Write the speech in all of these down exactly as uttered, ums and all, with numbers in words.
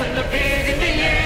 and the big in the air.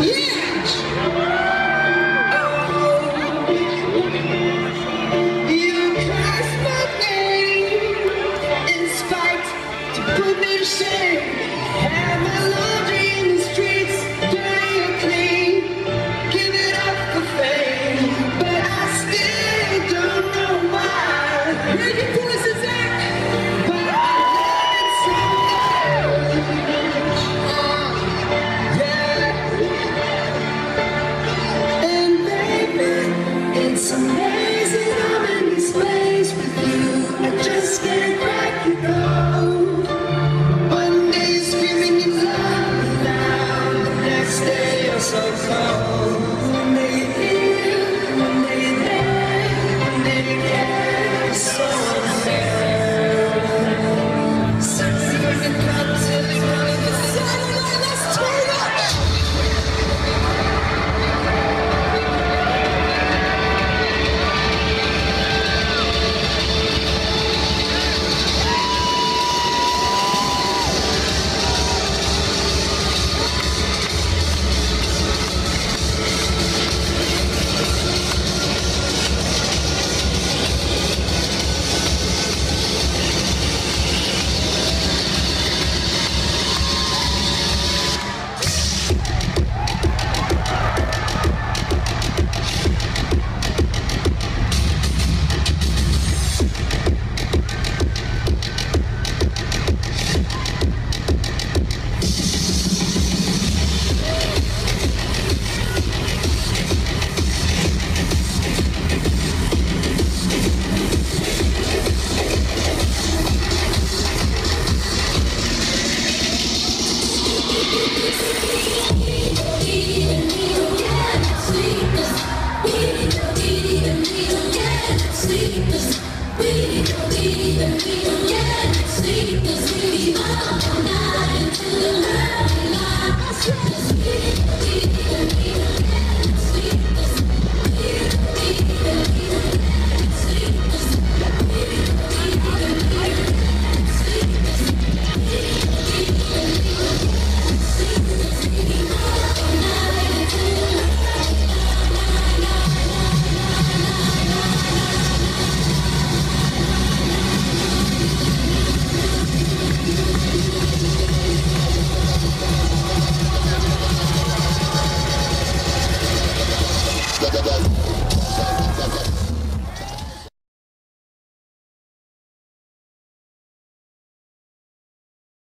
Yeah!